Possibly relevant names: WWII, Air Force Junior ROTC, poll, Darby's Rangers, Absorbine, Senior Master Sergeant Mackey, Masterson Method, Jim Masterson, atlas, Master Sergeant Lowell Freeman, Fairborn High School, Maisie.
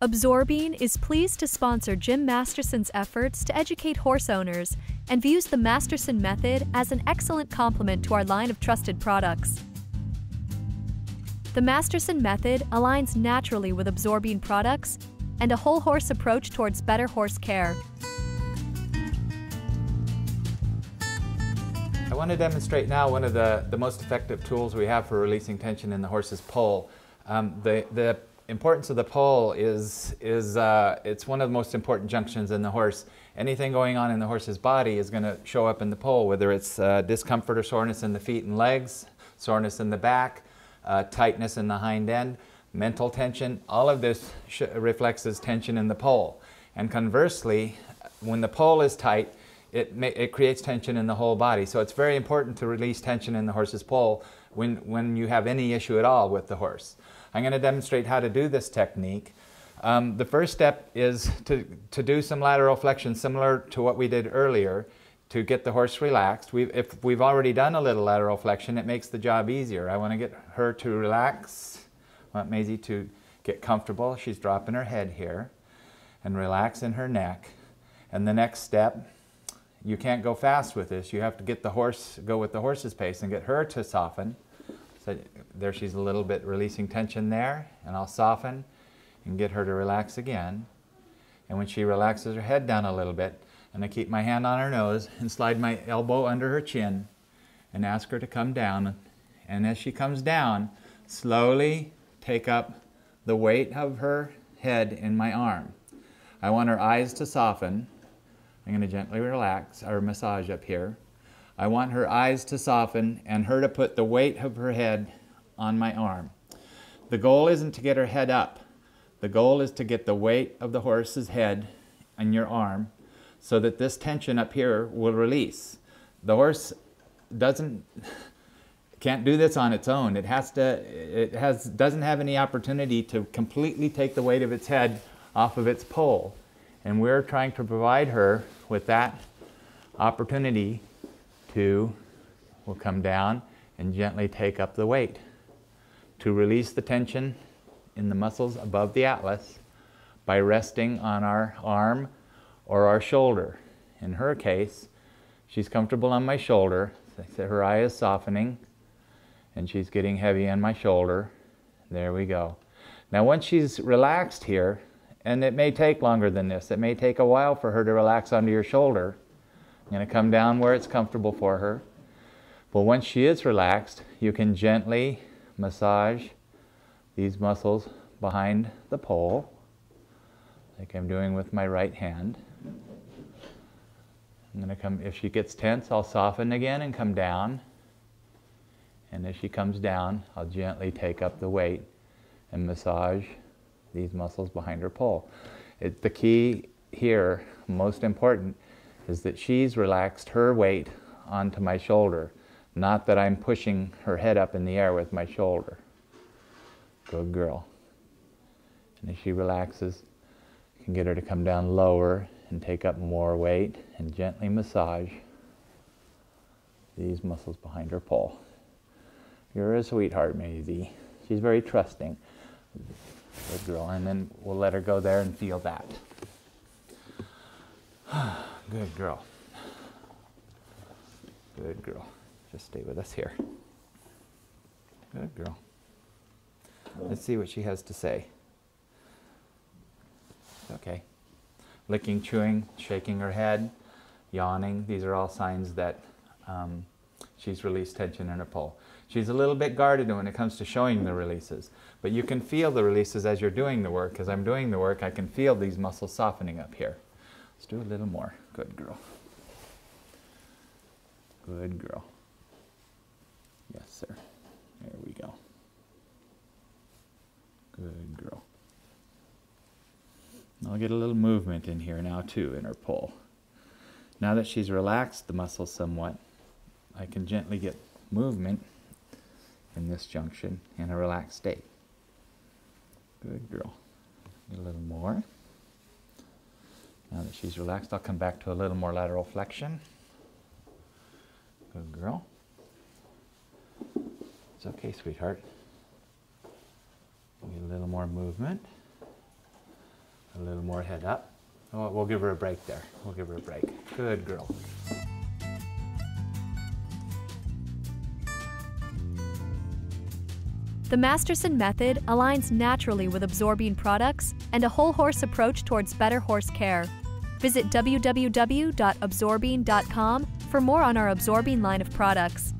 Absorbine is pleased to sponsor Jim Masterson's efforts to educate horse owners and views the Masterson Method as an excellent complement to our line of trusted products. The Masterson Method aligns naturally with Absorbine products and a whole horse approach towards better horse care. I want to demonstrate now one of the most effective tools we have for releasing tension in the horse's poll. The importance of the poll is it's one of the most important junctions in the horse. Anything going on in the horse's body is going to show up in the poll, whether it's discomfort or soreness in the feet and legs, soreness in the back, tightness in the hind end, mental tension. All of this reflects as tension in the poll. And conversely, when the poll is tight, it creates tension in the whole body. So it's very important to release tension in the horse's poll when you have any issue at all with the horse. I'm going to demonstrate how to do this technique. The first step is to do some lateral flexion similar to what we did earlier to get the horse relaxed. If we've already done a little lateral flexion, it makes the job easier. I want to get her to relax. I want Maisie to get comfortable. She's dropping her head here and relaxing her neck. And the next step, you can't go fast with this. You have to get the horse, go with the horse's pace and get her to soften. So there she's a little bit releasing tension there, and I'll soften and get her to relax again. And when she relaxes her head down a little bit, I'm going to keep my hand on her nose and slide my elbow under her chin and ask her to come down. And as she comes down, slowly take up the weight of her head in my arm. I want her eyes to soften. I'm going to gently relax or massage up here. I want her eyes to soften and her to put the weight of her head on my arm. The goal isn't to get her head up. The goal is to get the weight of the horse's head on your arm so that this tension up here will release. The horse can't do this on its own. It doesn't have any opportunity to completely take the weight of its head off of its pole. And we're trying to provide her with that opportunity to, we'll come down and gently take up the weight to release the tension in the muscles above the atlas by resting on our arm or our shoulder. In her case, she's comfortable on my shoulder. Her eye is softening and she's getting heavy on my shoulder. There we go. Now once she's relaxed here, and it may take longer than this. It may take a while for her to relax onto your shoulder. I'm going to come down where it's comfortable for her. But once she is relaxed, you can gently massage these muscles behind the pole, like I'm doing with my right hand. I'm going to come, if she gets tense, I'll soften again and come down. And as she comes down, I'll gently take up the weight and massage these muscles behind her pole. The key here, most important, is that she's relaxed her weight onto my shoulder, not that I'm pushing her head up in the air with my shoulder. Good girl. And as she relaxes, you can get her to come down lower and take up more weight and gently massage these muscles behind her pole. You're a sweetheart, Maisie. She's very trusting. Good girl, and then we'll let her go there and feel that. Good girl. Good girl. Just stay with us here. Good girl. Let's see what she has to say. Okay. Licking, chewing, shaking her head, yawning. These are all signs that she's released tension in her poll. She's a little bit guarded when it comes to showing the releases, but you can feel the releases as you're doing the work. As I'm doing the work, I can feel these muscles softening up here. Let's do a little more. Good girl. Good girl. Yes, sir. There we go. Good girl. I'll get a little movement in here now, too, in her pole. Now that she's relaxed the muscles somewhat, I can gently get movement in this junction in a relaxed state. Good girl. A little more. Now that she's relaxed, I'll come back to a little more lateral flexion. Good girl. It's okay, sweetheart. A little more movement. A little more head up. Oh, we'll give her a break there. We'll give her a break. Good girl. The Masterson Method aligns naturally with Absorbine products and a whole horse approach towards better horse care. Visit www.absorbine.com for more on our Absorbine line of products.